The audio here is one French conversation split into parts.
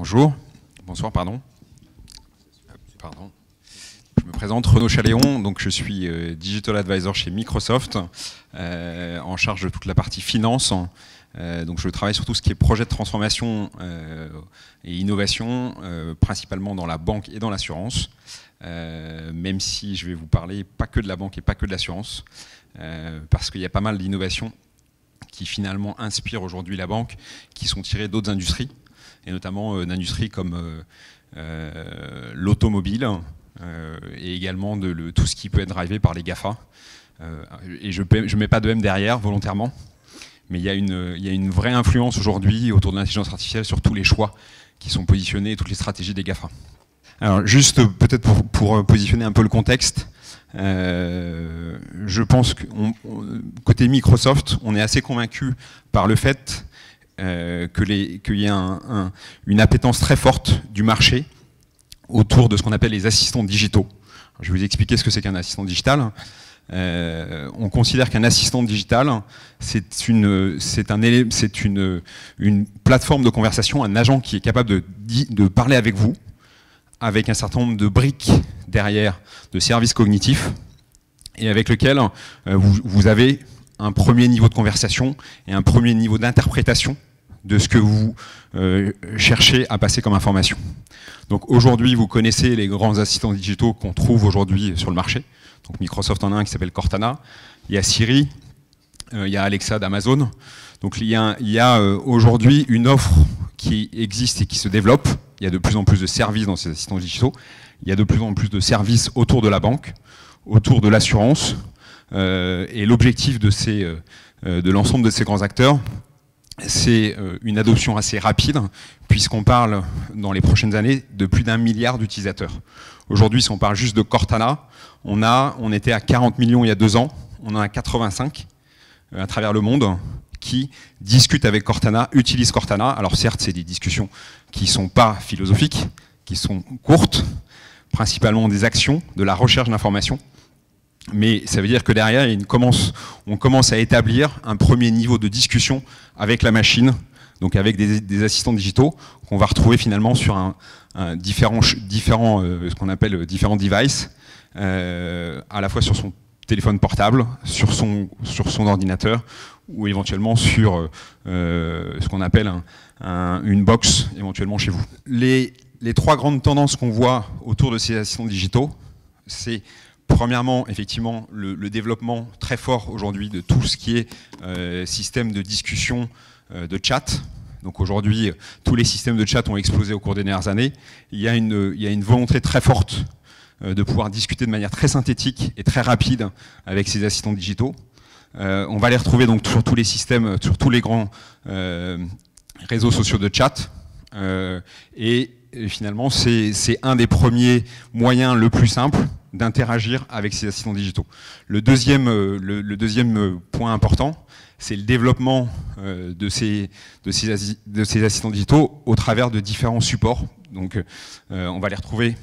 Bonjour, bonsoir, pardon. Je me présente, Renaud Chaléon, donc je suis Digital Advisor chez Microsoft, en charge de toute la partie finance. Donc je travaille sur tout ce qui est projet de transformation et innovation, principalement dans la banque et dans l'assurance, même si je vais vous parler pas que de la banque et pas que de l'assurance, parce qu'il y a pas mal d'innovations qui finalement inspirent aujourd'hui la banque, qui sont tirées d'autres industries, et notamment d'industries comme l'automobile, et également de tout ce qui peut être drivé par les GAFA. Et je ne mets pas de M derrière volontairement, mais il y a une vraie influence aujourd'hui autour de l'intelligence artificielle sur tous les choix qui sont positionnés et toutes les stratégies des GAFA. Alors juste peut-être pour positionner un peu le contexte, je pense que côté Microsoft, on est assez convaincu par le fait qu'il y a une appétence très forte du marché autour de ce qu'on appelle les assistants digitaux. Alors, je vais vous expliquer ce que c'est qu'un assistant digital. On considère qu'un assistant digital, c'est une plateforme de conversation, un agent qui est capable de parler avec vous, avec un certain nombre de briques derrière, de services cognitifs, et avec lequel vous avez un premier niveau de conversation et un premier niveau d'interprétation de ce que vous cherchez à passer comme information. Donc aujourd'hui, vous connaissez les grands assistants digitaux qu'on trouve aujourd'hui sur le marché. Donc Microsoft en a un qui s'appelle Cortana, il y a Siri, il y a Alexa d'Amazon. Donc il y a aujourd'hui une offre qui existe et qui se développe. Il y a de plus en plus de services dans ces assistants digitaux. Il y a de plus en plus de services autour de la banque, autour de l'assurance. Et l'objectif de l'ensemble de ces grands acteurs, c'est une adoption assez rapide, puisqu'on parle dans les prochaines années de plus d'1 milliard d'utilisateurs. Aujourd'hui, si on parle juste de Cortana, on était à 40 millions il y a 2 ans, on en a 85 à travers le monde qui discutent avec Cortana, utilisent Cortana. Alors certes, c'est des discussions qui ne sont pas philosophiques, qui sont courtes, principalement des actions, de la recherche d'informations, mais ça veut dire que derrière, on commence à établir un premier niveau de discussion avec la machine, donc avec des assistants digitaux qu'on va retrouver finalement sur ce qu'on appelle différents devices, à la fois sur son téléphone portable, sur son ordinateur, ou éventuellement sur ce qu'on appelle une box, éventuellement chez vous. Les 3 grandes tendances qu'on voit autour de ces assistants digitaux, c'est premièrement, effectivement, le développement très fort aujourd'hui de tout ce qui est système de discussion, de chat. Donc aujourd'hui, tous les systèmes de chat ont explosé au cours des dernières années. Il y a une volonté très forte de pouvoir discuter de manière très synthétique et très rapide avec ces assistants digitaux. On va les retrouver donc sur tous les systèmes, sur tous les grands réseaux sociaux de chat. Et finalement, c'est un des premiers moyens le plus simple d'interagir avec ces assistants digitaux. Le deuxième point important, c'est le développement de ces assistants digitaux au travers de différents supports. Donc on va les retrouver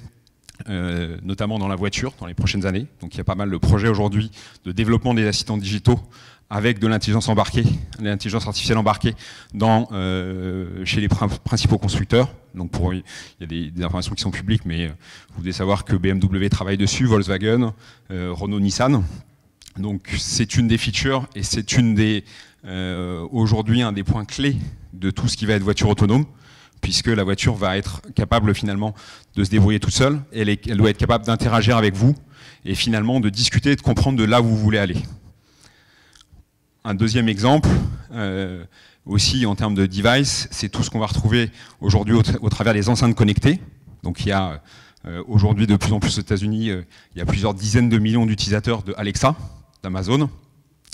notamment dans la voiture dans les prochaines années. Donc il y a pas mal de projets aujourd'hui de développement des assistants digitaux avec de l'intelligence embarquée, l'intelligence artificielle embarquée chez les principaux constructeurs. Donc il y a des informations qui sont publiques, mais vous devez savoir que BMW travaille dessus, Volkswagen, Renault-Nissan. Donc c'est une des features et c'est aujourd'hui un des points clés de tout ce qui va être voiture autonome, puisque la voiture va être capable finalement de se débrouiller toute seule, elle doit être capable d'interagir avec vous et finalement de discuter et de comprendre de là où vous voulez aller. Un deuxième exemple, aussi en termes de device, c'est tout ce qu'on va retrouver aujourd'hui au travers des enceintes connectées. Donc il y a aujourd'hui de plus en plus aux États-Unis, il y a plusieurs dizaines de millions d'utilisateurs de Alexa, d'Amazon.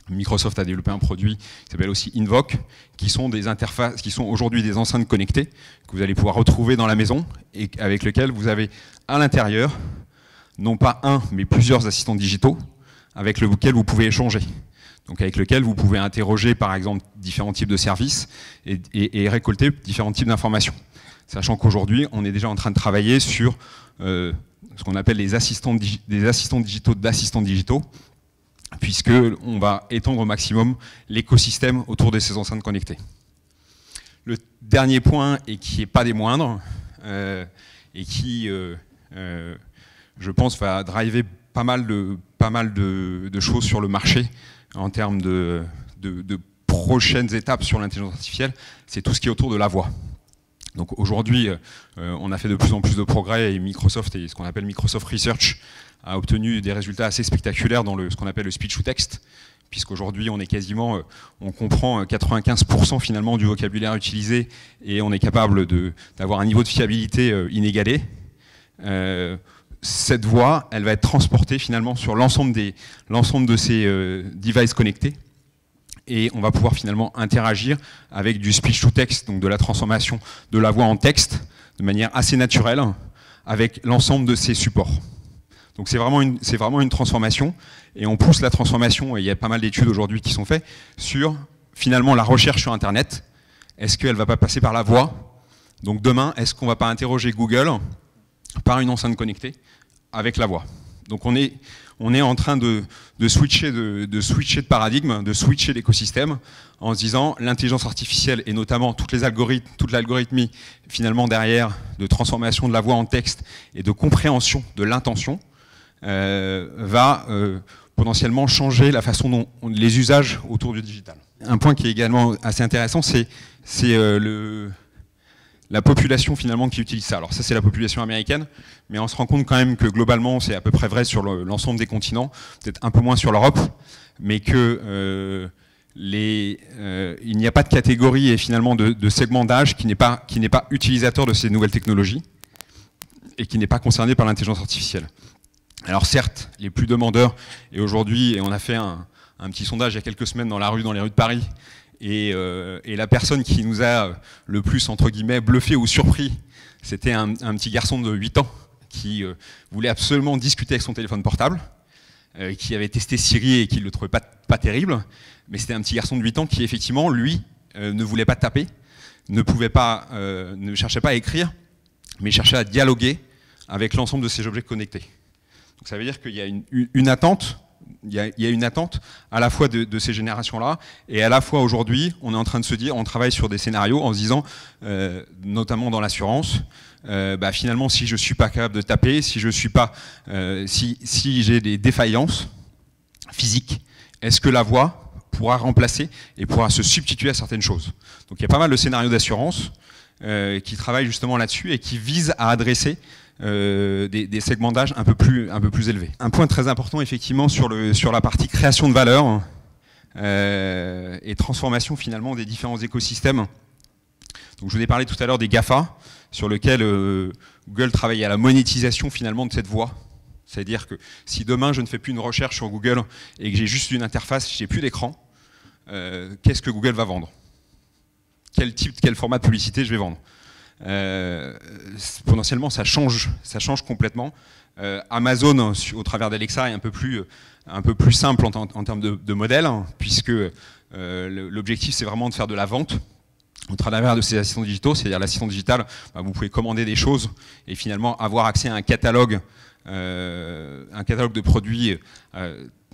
Microsoft a développé un produit qui s'appelle aussi Invoke, qui sont des interfaces, qui sont aujourd'hui des enceintes connectées que vous allez pouvoir retrouver dans la maison et avec lesquelles vous avez à l'intérieur non pas un mais plusieurs assistants digitaux avec lesquels vous pouvez échanger. Donc avec lequel vous pouvez interroger par exemple différents types de services et récolter différents types d'informations. Sachant qu'aujourd'hui, on est déjà en train de travailler sur ce qu'on appelle des assistants digitaux, puisque on va étendre au maximum l'écosystème autour de ces enceintes connectées. Le dernier point, et qui n'est pas des moindres, et qui, je pense, va driver pas mal de choses sur le marché en termes de prochaines étapes sur l'intelligence artificielle, c'est tout ce qui est autour de la voix. Donc aujourd'hui, on a fait de plus en plus de progrès et Microsoft, et ce qu'on appelle Microsoft Research, a obtenu des résultats assez spectaculaires dans ce qu'on appelle le speech to text, puisqu'aujourd'hui on est quasiment, on comprend 95% finalement du vocabulaire utilisé et on est capable d'avoir un niveau de fiabilité inégalé. Cette voix, elle va être transportée finalement sur l'ensemble de ces devices connectés. Et on va pouvoir finalement interagir avec du speech to text, donc de la transformation de la voix en texte, de manière assez naturelle, avec l'ensemble de ces supports. Donc c'est vraiment une transformation, et on pousse la transformation, et il y a pas mal d'études aujourd'hui qui sont faites, sur finalement la recherche sur Internet. Est-ce qu'elle ne va pas passer par la voix? Donc demain, est-ce qu'on ne va pas interroger Google par une enceinte connectée avec la voix? Donc on est en train de switcher de paradigme, de switcher d'écosystème, en se disant l'intelligence artificielle et notamment toute l'algorithmie finalement derrière de transformation de la voix en texte et de compréhension de l'intention va potentiellement changer la façon dont les usages autour du digital. Un point qui est également assez intéressant, c'est la population finalement qui utilise ça. Alors ça c'est la population américaine, mais on se rend compte quand même que globalement c'est à peu près vrai sur l'ensemble des continents, peut-être un peu moins sur l'Europe, mais que il n'y a pas de catégorie et finalement de segment d'âge qui n'est pas utilisateur de ces nouvelles technologies et qui n'est pas concerné par l'intelligence artificielle. Alors certes, les plus demandeurs, et aujourd'hui, et on a fait un petit sondage il y a quelques semaines dans les rues de Paris, et la personne qui nous a le plus, entre guillemets, bluffé ou surpris, c'était un petit garçon de 8 ans qui voulait absolument discuter avec son téléphone portable, qui avait testé Siri et qui ne le trouvait pas terrible, mais c'était un petit garçon de 8 ans qui, effectivement, lui, ne voulait pas taper, ne cherchait pas à écrire, mais cherchait à dialoguer avec l'ensemble de ces objets connectés. Donc ça veut dire qu'il y a une attente. Il y a une attente à la fois de ces générations-là et à la fois aujourd'hui, on est en train de se dire, on travaille sur des scénarios en se disant, notamment dans l'assurance, finalement si je ne suis pas capable de taper, si j'ai des défaillances physiques, est-ce que la voix pourra remplacer et pourra se substituer à certaines choses? Donc il y a pas mal de scénarios d'assurance qui travaillent justement là-dessus et qui visent à adresser des segments d'âge un peu plus élevés. Un point très important effectivement sur la partie création de valeur et transformation finalement des différents écosystèmes. Donc je vous ai parlé tout à l'heure des GAFA, sur lequel Google travaille à la monétisation finalement de cette voix. C'est-à-dire que si demain je ne fais plus une recherche sur Google et que j'ai juste une interface, j'ai plus d'écran, qu'est-ce que Google va vendre? Quel format de publicité je vais vendre? Potentiellement ça change complètement. Amazon au travers d'Alexa est un peu plus simple en termes de modèle, hein, puisque l'objectif c'est vraiment de faire de la vente au travers de ces assistants digitaux, c'est-à-dire l'assistant digital, vous pouvez commander des choses et finalement avoir accès à un catalogue de produits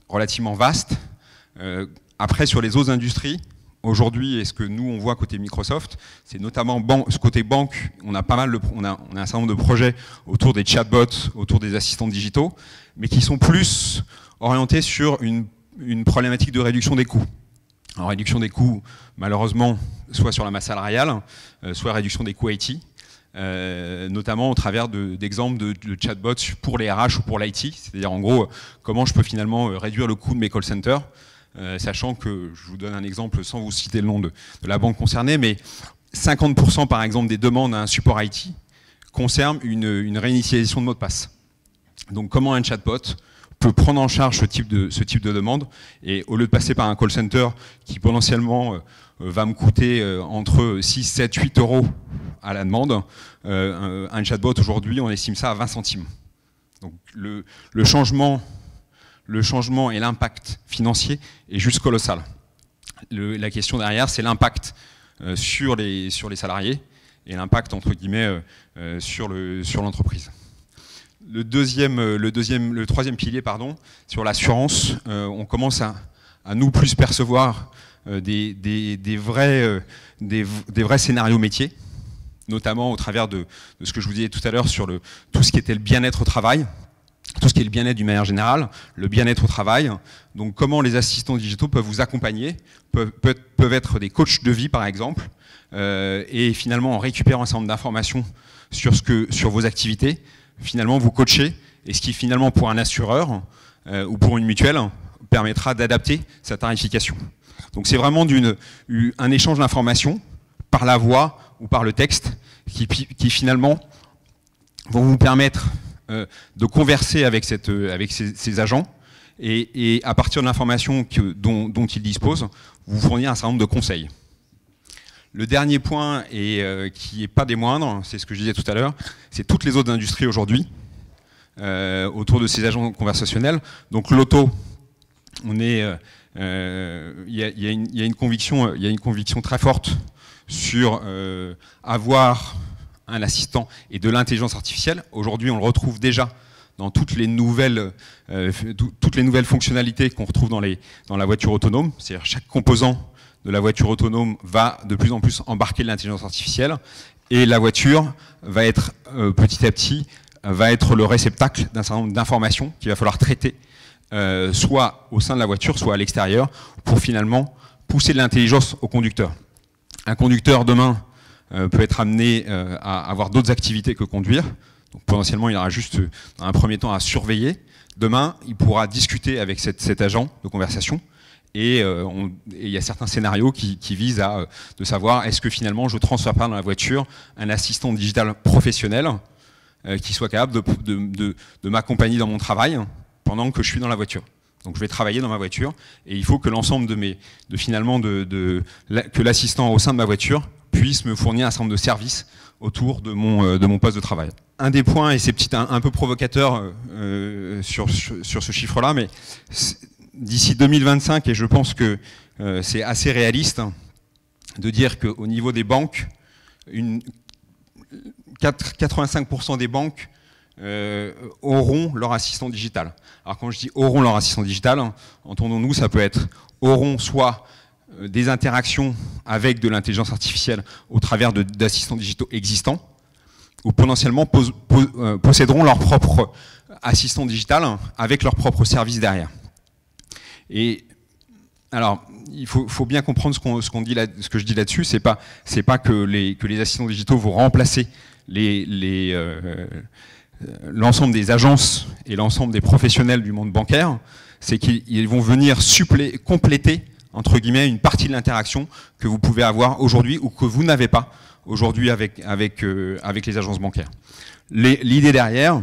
relativement vaste. Après sur les autres industries, aujourd'hui, et ce que nous on voit côté Microsoft, c'est notamment ce côté banque, on a un certain nombre de projets autour des chatbots, autour des assistants digitaux, mais qui sont plus orientés sur une problématique de réduction des coûts. Alors réduction des coûts, malheureusement, soit sur la masse salariale, soit réduction des coûts IT, notamment au travers d'exemples de chatbots pour les RH ou pour l'IT, c'est-à-dire en gros, comment je peux finalement réduire le coût de mes call centers. Sachant que, je vous donne un exemple sans vous citer le nom de la banque concernée, mais 50% par exemple des demandes à un support IT concernent une réinitialisation de mot de passe. Donc comment un chatbot peut prendre en charge ce type de demande, et au lieu de passer par un call center qui potentiellement va me coûter entre 6, 7, 8 euros à la demande, un chatbot aujourd'hui on estime ça à 20 centimes. Donc le changement et l'impact financier est juste colossal. La question derrière, c'est l'impact sur les salariés et l'impact, entre guillemets, sur l'entreprise. Le troisième pilier, sur l'assurance, on commence à nous plus percevoir des vrais scénarios métiers, notamment au travers de ce que je vous disais tout à l'heure sur tout ce qui était le bien-être au travail, tout ce qui est le bien-être d'une manière générale, le bien-être au travail. Donc comment les assistants digitaux peuvent vous accompagner, peuvent être des coachs de vie par exemple, et finalement en récupérant un certain nombre d'informations sur vos activités, finalement vous coachez, et ce qui finalement pour un assureur ou pour une mutuelle permettra d'adapter sa tarification. Donc c'est vraiment un échange d'informations par la voix ou par le texte qui finalement vont vous permettre de converser avec ces agents et à partir de l'information dont ils disposent, vous fournir un certain nombre de conseils. Le dernier point, qui n'est pas des moindres, c'est ce que je disais tout à l'heure, c'est toutes les autres industries aujourd'hui autour de ces agents conversationnels. Donc l'auto, il y a une conviction très forte sur avoir un assistant et de l'intelligence artificielle. Aujourd'hui, on le retrouve déjà dans toutes les nouvelles fonctionnalités qu'on retrouve dans la voiture autonome. C'est-à-dire chaque composant de la voiture autonome va de plus en plus embarquer de l'intelligence artificielle et la voiture va être petit à petit le réceptacle d'un certain nombre d'informations qu'il va falloir traiter soit au sein de la voiture, soit à l'extérieur, pour finalement pousser de l'intelligence au conducteur. Un conducteur demain peut être amené à avoir d'autres activités que conduire. Donc potentiellement, il aura juste dans un premier temps à surveiller. Demain, il pourra discuter avec cet agent de conversation. Et il y a certains scénarios qui visent à de savoir est-ce que finalement je transfère pas dans la voiture un assistant digital professionnel qui soit capable de m'accompagner dans mon travail pendant que je suis dans la voiture. Donc je vais travailler dans ma voiture et il faut que l'ensemble que l'assistant au sein de ma voiture puisse me fournir un certain nombre de services autour de mon poste de travail. Un des points, et c'est peut-être un peu provocateur sur ce chiffre-là, mais d'ici 2025, et je pense que c'est assez réaliste hein, de dire qu'au niveau des banques, 85% des banques auront leur assistant digital. Alors quand je dis auront leur assistant digital, hein, entendons-nous, ça peut être auront soit des interactions avec de l'intelligence artificielle au travers d'assistants digitaux existants, ou potentiellement posséderont leur propre assistant digital avec leur propre service derrière. Et alors, il faut bien comprendre ce que je dis là-dessus, c'est pas que les assistants digitaux vont remplacer l'ensemble des agences et l'ensemble des professionnels du monde bancaire, c'est qu'ils vont venir compléter entre guillemets, une partie de l'interaction que vous pouvez avoir aujourd'hui ou que vous n'avez pas aujourd'hui avec les agences bancaires. L'idée derrière,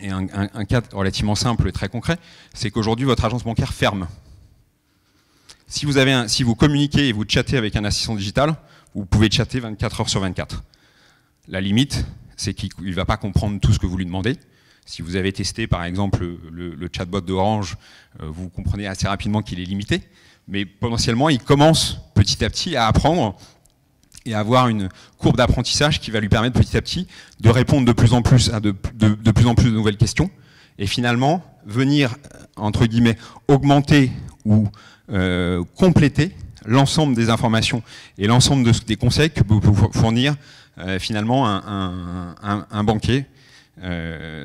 et un cas relativement simple et très concret, c'est qu'aujourd'hui votre agence bancaire ferme. Si vous communiquez et vous chattez avec un assistant digital, vous pouvez chatter 24 heures sur 24. La limite, c'est qu'il ne va pas comprendre tout ce que vous lui demandez. Si vous avez testé par exemple le chatbot d'Orange, vous comprenez assez rapidement qu'il est limité. Mais potentiellement, il commence petit à petit à apprendre et à avoir une courbe d'apprentissage qui va lui permettre petit à petit de répondre de plus en plus à de plus en plus de nouvelles questions et finalement venir, entre guillemets, augmenter ou compléter l'ensemble des informations et l'ensemble des conseils que peut vous fournir finalement un banquier.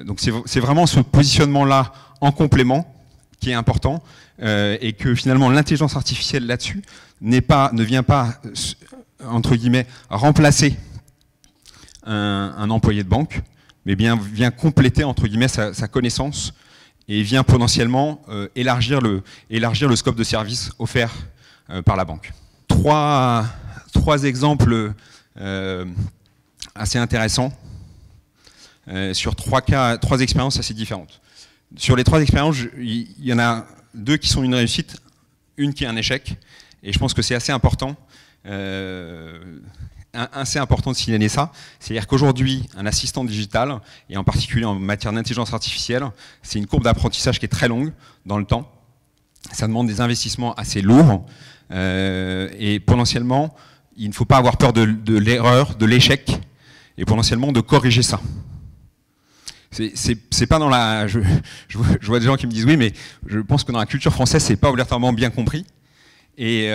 Donc c'est vraiment ce positionnement-là en complément qui est important et que finalement l'intelligence artificielle là-dessus ne vient pas, entre guillemets, remplacer un employé de banque, mais bien vient compléter, entre guillemets, sa connaissance et vient potentiellement élargir le scope de service offert par la banque. Trois exemples assez intéressants sur trois expériences assez différentes. Sur les trois expériences, il y en a deux qui sont une réussite, une qui est un échec, et je pense que c'est assez important de signaler ça. C'est-à-dire qu'aujourd'hui, un assistant digital, et en particulier en matière d'intelligence artificielle, c'est une courbe d'apprentissage qui est très longue dans le temps. Ça demande des investissements assez lourds, et potentiellement, il ne faut pas avoir peur de l'erreur, de l'échec, et potentiellement de corriger ça. C'est pas dans la... Je vois des gens qui me disent oui, mais je pense que dans la culture française, c'est pas obligatoirement bien compris. Et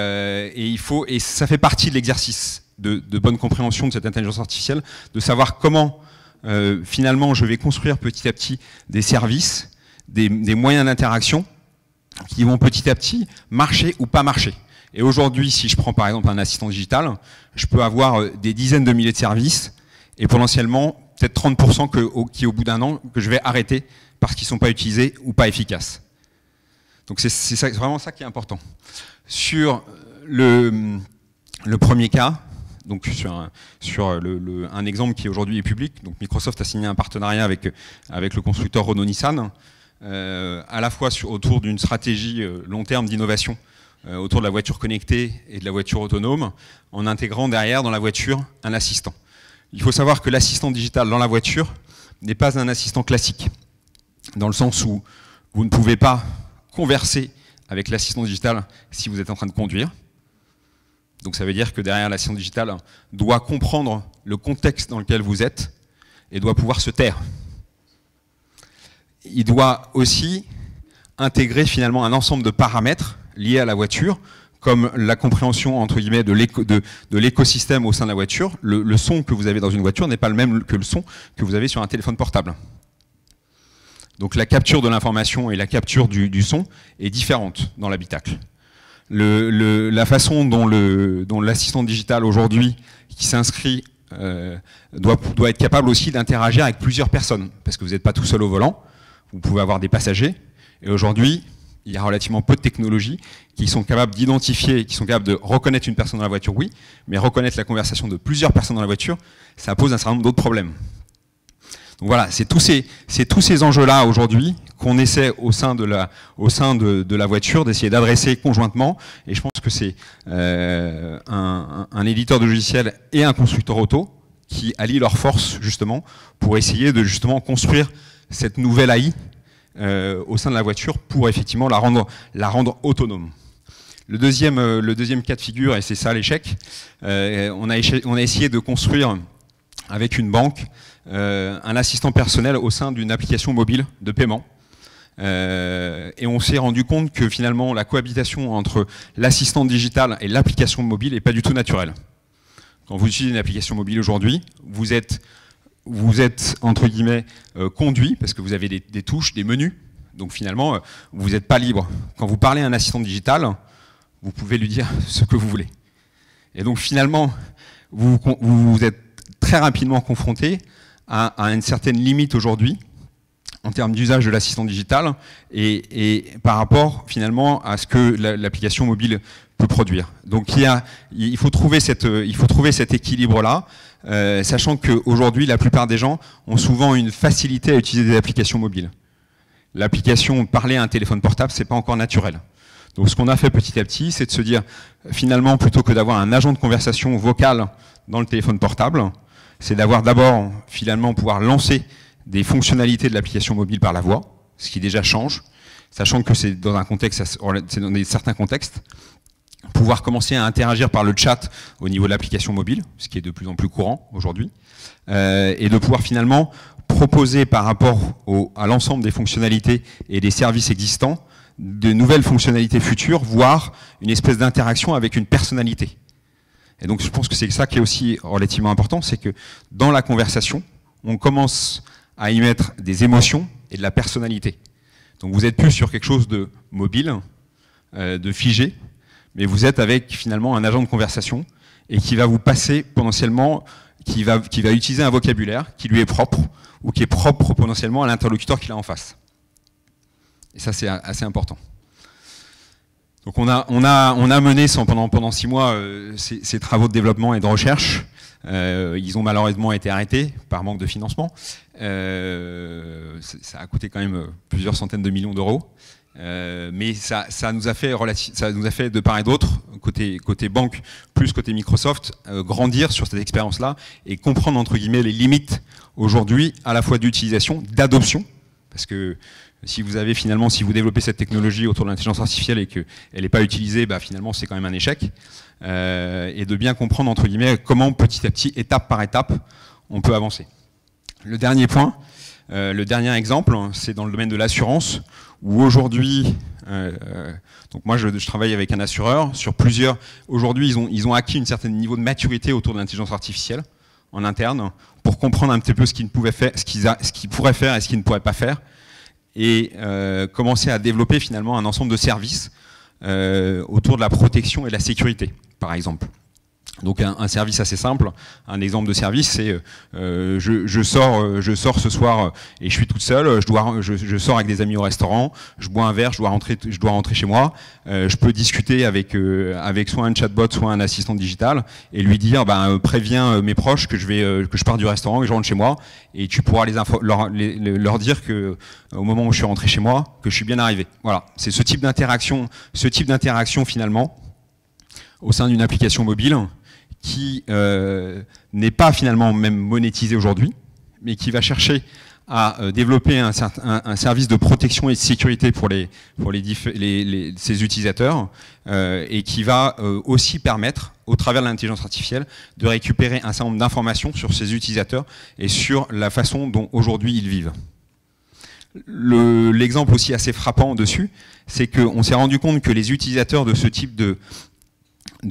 ça fait partie de l'exercice de bonne compréhension de cette intelligence artificielle, de savoir comment finalement je vais construire petit à petit des services, des moyens d'interaction qui vont petit à petit marcher ou pas marcher. Et aujourd'hui, si je prends par exemple un assistant digital, je peux avoir des dizaines de milliers de services et potentiellement peut-être 30% qui au bout d'un an que je vais arrêter parce qu'ils ne sont pas utilisés ou pas efficaces. Donc c'est vraiment ça qui est important. Sur le premier cas, donc sur un exemple qui aujourd'hui est public, donc Microsoft a signé un partenariat avec le constructeur Renault-Nissan, à la fois autour d'une stratégie long terme d'innovation autour de la voiture connectée et de la voiture autonome, en intégrant derrière dans la voiture un assistant. Il faut savoir que l'assistant digital dans la voiture n'est pas un assistant classique, dans le sens où vous ne pouvez pas converser avec l'assistant digital si vous êtes en train de conduire. Donc ça veut dire que derrière, l'assistant digital doit comprendre le contexte dans lequel vous êtes et doit pouvoir se taire. Il doit aussi intégrer finalement un ensemble de paramètres liés à la voiture, comme la compréhension entre guillemets de l'écosystème au sein de la voiture. Le son que vous avez dans une voiture n'est pas le même que le son que vous avez sur un téléphone portable. Donc la capture de l'information et la capture du son est différente dans l'habitacle. La façon dont l'assistant digital aujourd'hui qui s'inscrit doit être capable aussi d'interagir avec plusieurs personnes, parce que vous n'êtes pas tout seul au volant, vous pouvez avoir des passagers, et aujourd'hui il y a relativement peu de technologies qui sont capables d'identifier, qui sont capables de reconnaître une personne dans la voiture, oui, mais reconnaître la conversation de plusieurs personnes dans la voiture, ça pose un certain nombre d'autres problèmes. Donc voilà, c'est tous ces enjeux-là aujourd'hui qu'on essaie au sein de la voiture d'essayer d'adresser conjointement. Et je pense que c'est un éditeur de logiciels et un constructeur auto qui allient leurs forces justement pour essayer de justement construire cette nouvelle AI au sein de la voiture pour effectivement la rendre autonome. Le deuxième cas de figure, et c'est ça l'échec, on a essayé de construire avec une banque un assistant personnel au sein d'une application mobile de paiement. Et on s'est rendu compte que finalement la cohabitation entre l'assistant digital et l'application mobile n'est pas du tout naturelle. Quand vous utilisez une application mobile aujourd'hui, vous êtes entre guillemets conduit, parce que vous avez des touches, des menus, donc finalement vous n'êtes pas libre. Quand vous parlez à un assistant digital, vous pouvez lui dire ce que vous voulez. Et donc finalement, vous êtes très rapidement confronté à une certaine limite aujourd'hui en termes d'usage de l'assistant digital et par rapport finalement à ce que l'application mobile peut produire. Donc il faut trouver cet équilibre-là, sachant qu'aujourd'hui la plupart des gens ont souvent une facilité à utiliser des applications mobiles. L'application parler à un téléphone portable, c'est pas encore naturel. Donc ce qu'on a fait petit à petit, c'est de se dire finalement plutôt que d'avoir un agent de conversation vocale dans le téléphone portable, c'est d'avoir d'abord, finalement, pouvoir lancer des fonctionnalités de l'application mobile par la voix, ce qui déjà change, sachant que c'est dans certains contextes, pouvoir commencer à interagir par le chat au niveau de l'application mobile, ce qui est de plus en plus courant aujourd'hui, et de pouvoir finalement proposer par rapport à l'ensemble des fonctionnalités et des services existants, de nouvelles fonctionnalités futures, voire une espèce d'interaction avec une personnalité. Et donc je pense que c'est ça qui est aussi relativement important, c'est que dans la conversation, on commence à y mettre des émotions et de la personnalité. Donc vous êtes plus sur quelque chose de mobile, de figé, mais vous êtes avec finalement un agent de conversation et qui va vous passer potentiellement, qui va utiliser un vocabulaire qui lui est propre ou qui est propre potentiellement à l'interlocuteur qu'il a en face. Et ça c'est assez important. Donc on a mené pendant 6 mois ces travaux de développement et de recherche. Ils ont malheureusement été arrêtés par manque de financement. Ça a coûté quand même plusieurs centaines de millions d'euros. Mais ça nous a fait de part et d'autre, côté banque plus côté Microsoft, grandir sur cette expérience-là et comprendre entre guillemets les limites aujourd'hui à la fois d'utilisation, d'adoption, parce que si vous développez cette technologie autour de l'intelligence artificielle et qu'elle n'est pas utilisée, bah finalement c'est quand même un échec. Et de bien comprendre entre guillemets comment petit à petit, étape par étape, on peut avancer. Le dernier point, le dernier exemple, c'est dans le domaine de l'assurance, où aujourd'hui, donc moi je travaille avec un assureur sur plusieurs, aujourd'hui ils ont acquis un certain niveau de maturité autour de l'intelligence artificielle en interne, pour comprendre un petit peu ce qu'ils pouvaient faire, ce qu'ils pourraient faire et ce qu'ils ne pourraient pas faire, et commencer à développer finalement un ensemble de services autour de la protection et de la sécurité, par exemple. Donc un service assez simple, un exemple de service, c'est je sors ce soir et je suis toute seule, je sors avec des amis au restaurant, je bois un verre, je dois rentrer chez moi, je peux discuter avec soit un chatbot, soit un assistant digital et lui dire ben, préviens mes proches que je pars du restaurant, que je rentre chez moi et tu pourras leur dire que au moment où je suis rentré chez moi, que je suis bien arrivé. Voilà, c'est ce type d'interaction finalement au sein d'une application mobile qui n'est pas finalement même monétisé aujourd'hui, mais qui va chercher à développer un service de protection et de sécurité pour ses utilisateurs, et qui va aussi permettre, au travers de l'intelligence artificielle, de récupérer un certain nombre d'informations sur ses utilisateurs et sur la façon dont aujourd'hui ils vivent. L'exemple aussi assez frappant dessus, c'est qu'on s'est rendu compte que les utilisateurs de ce type de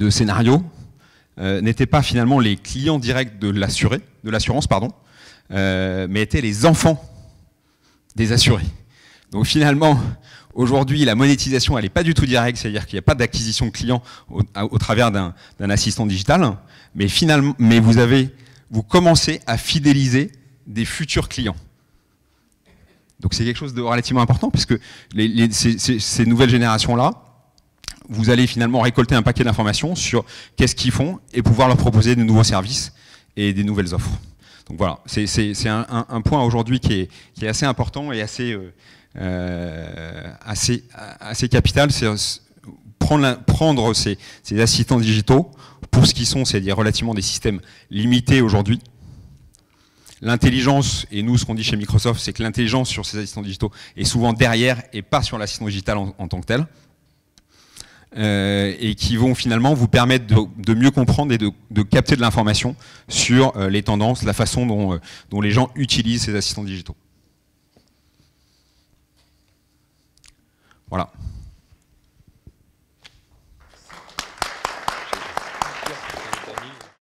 scénarios n'étaient pas finalement les clients directs de l'assurance, mais étaient les enfants des assurés. Donc finalement, aujourd'hui, la monétisation, elle n'est pas du tout directe, c'est-à-dire qu'il n'y a pas d'acquisition client au travers d'un assistant digital, mais finalement, vous commencez à fidéliser des futurs clients. Donc c'est quelque chose de relativement important, parce que ces nouvelles générations-là, vous allez finalement récolter un paquet d'informations sur qu'est-ce qu'ils font et pouvoir leur proposer de nouveaux services et des nouvelles offres. Donc voilà, c'est un point aujourd'hui qui est assez important et assez capital, c'est prendre ces assistants digitaux pour ce qu'ils sont, c'est-à-dire relativement des systèmes limités aujourd'hui. L'intelligence, et nous ce qu'on dit chez Microsoft, c'est que l'intelligence sur ces assistants digitaux est souvent derrière et pas sur l'assistant digital en tant que tel. Et qui vont finalement vous permettre de mieux comprendre et de capter de l'information sur les tendances, la façon dont les gens utilisent ces assistants digitaux. Voilà.